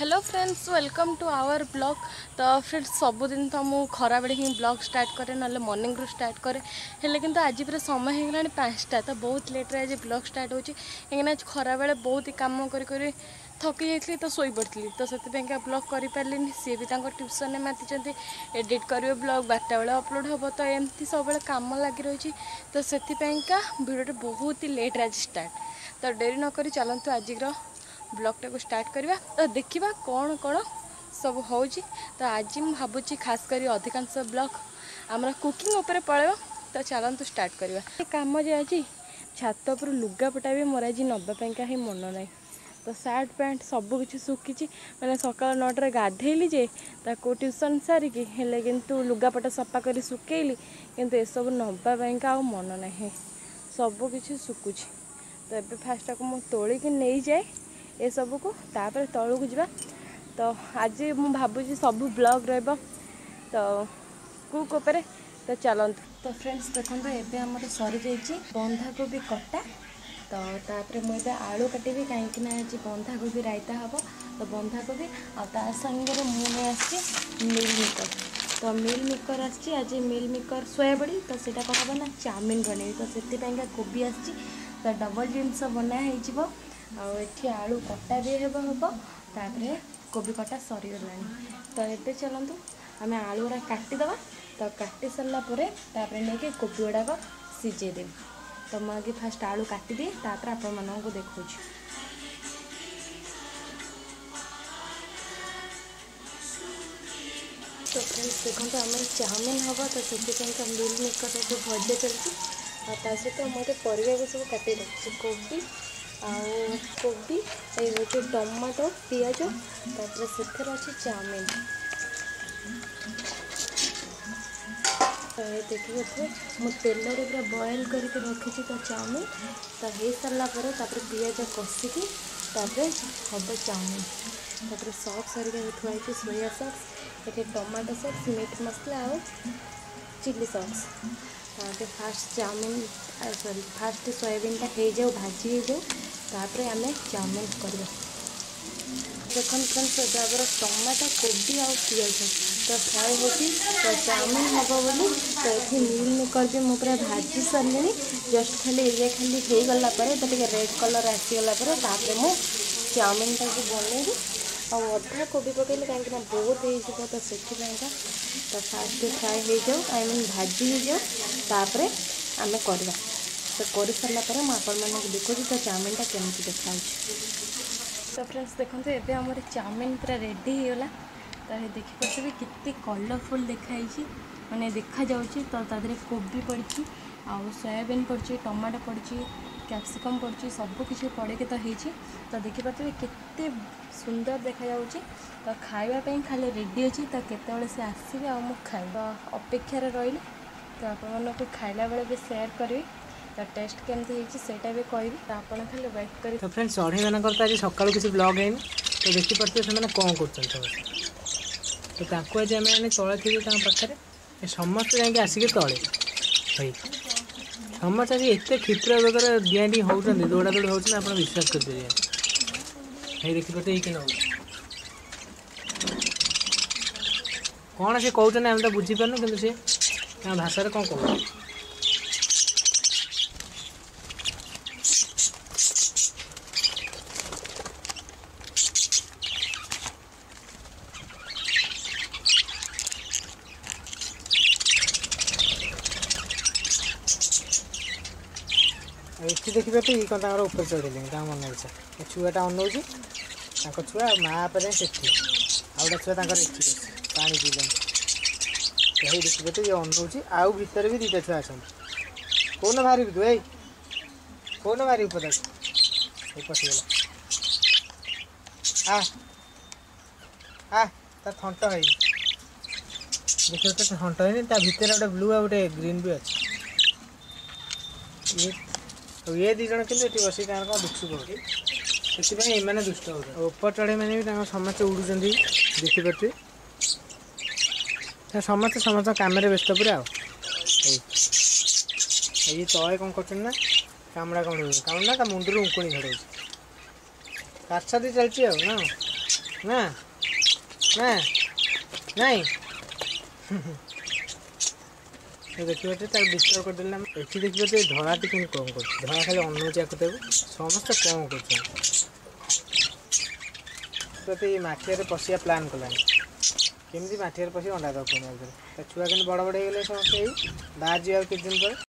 Hello friends welcome to our blog. तो friends सबुदिन तो मुझे खरा बेले ही ब्लॉग स्टार्ट करे ना मॉर्निंग रु स्टार्ट करे हेल्ले किंतु आज पूरा समय हो गला 5टा तो बहुत लेट रे आज ब्लॉग स्टार्ट होची कहीं खरा बेले बहुत ही काम कर थकी जाइली तो शोई पड़ी तो से ब्लॉग कर पारे सी भी ट्यूशन माति एडिट करेंगे ब्लॉग 12टा बेले अपलोड हो तो एमती सब बेले काम लगी रही तो से भिडियो बहुत ही लेट रे आज स्टार्ट तो डेरी नक चलतु आज ब्लॉग टाक स्टार्ट करवा तो देखा कौन कौन सब हो तो आज भावुँ खास कर अधिकांश ब्लॉग आम कुकिंग उपर पड़ेगा तो चलतु स्टार्ट करवा कम जे आज छात उपर लुगापटा भी मोर आज नापाईका ही मन ना तो सार्ट पैंट सबकि सुखी मैंने सका 9टार गाधेली जे ताको ट्यूशन सारिकी किंतु लुगापटा सफा कर सुखली किंतु एसबू नापाईका मन ना सबकि सुखुच तो ये फास्ट मुझे तोलिकी नहीं जाए ये सब को तापर तल को जा तो आज मुझे भावुँ सब ब्लॉग रहा तो कुक उपरे तो चलतु तो फ्रेंड्स देखो ये आम सरी जाइए बंधाकोबी कटा तो तापर मुझे आलू काटबी कहीं आज बंधाकोबी रायता हम तो बंधाकोबी आ संगे मुझे मिल मेकर तो मिल मेकर आज मिल मेकर सोयाबड़ी तो सीटा कौन हम ना चाउमिन बन तो से कोबी आ डबल जिनस बनाई आठ आलू कटा भी हे कोबी कटा सरीगला तो ये चलतु आम आलू गुड़ा काटिद तो काटि सारापर नहीं कोबी गुड़ाक सीझेदेवी तो मुझे फास्ट आलू काटिदी तापर आपको देखा तो फ्रेंड्स देखो आम चाउमिन हम तो से मिल मेकर सब भजा चलती सहित मुझे पर सब काटि रखी कोबी कोबी जो टमाटो पिज तापर से अच्छे चाउमिन तो ये देखिए मुझे तेल पूरा बॉयल करके रखी तो चाउमिन तो हो सारापर तापर पिज कषिकी तापर हम चाउमिन तापर सॉस हरिका थोड़ी सोया सॉस ये टमाटो सॉस मीट मसला और चिली सॉस तापर fast chowmein sorry fast soybean का हो जाओ भाजी हो जाओ तापर आम चाउमिन कर देखन फ्रेंड्स जब टमाटो कोबी आ पिज तो फ्राए होगी तो चाउमिन हम बोली तो ये मिल मेकर भी मुझे पूरा भाजी सारे जस्ट खाली ये खाली हो गलापर तो टे रेड कलर आसीगला मुझे चाउमिन टाक बनैबी आधा कोबी पकड़े कहीं बहुत हो तो से फास्ट फ्राए हो जाओ आई मीन भाजी हो जाओ तापर आम करवा तो कर सारापर मुझे देखो तो चाउमिन टा केमती देखा तो फ्रेंड्स देखते ये आम चाउमिन पूरा रेडी होगा तो ये देखिपी के कलरफुल देखाई मैंने देखा जाऊँगी तो तादे कोबी पड़ी सोयाबीन पड़ी टमाटो पड़ी कैप्सिकम पड़ी सबकि पड़े तो होती तो देखिपे के सुंदर देखा जाऊँगी तो खावाई खाली रेडी अच्छी तो केतवे से आसवे आवा अपेक्षार रही तो आपको खाइला बेले भी सेयार करी तो टेस्ट केमती होटा भी कहबी तो आप खाली वेट कर तो फ्रेंड्स चढ़े मान तो आज सका किसी ब्लॉग है तो देखिपे से कौन करता आज आम तले थी पाखे समस्त जाए आसिक तले भाई समस्त आज एत क्षिप्र वगैरह डियाँ होती दौड़ा दौड़ी होती आप विश्वास करेंगे भाई देखिपे कि ना कौन सी कहते आम तो बुझीपार कि सी भाषा कौन कह ये देखिए तो ये कौन ऊपर चढ़ेले मन इच्छा छुआटा अनौज छुआ माँ पर आउटा छुआ पानी पीले यही देखिए तो ये अनौज आउ भर भी दुटा छुआ अच्छा कौन बाहर तू ए कौन बाहर पदा पशिगला आ थंट है देखिए तो थंट है भर गोटे ब्लू आ गए ग्रीन भी अच्छे तो ये दी जन कि बस कौन दुष्ट पड़े से मैंने दुष्ट हो ऊपर चढ़े मैंने भी समस्त उड़ूँ देखिपे समस्त समस्त कम व्यस्त पूरा आई तले कौन करना कामड़ा कौन कामड़ा मुंडर उंकुणी झड़े काछ दी चलती आना नहीं देखिए विस्तार कर दिल देखिए तो धरा टी कम करा खाली अन्नचाकू समस्त कम कर पशिया प्लान कलानी केमी मठिया पशि अंडा दौर छुआ के बड़ बड़े समस्त बाहर जावा कि दिन पर।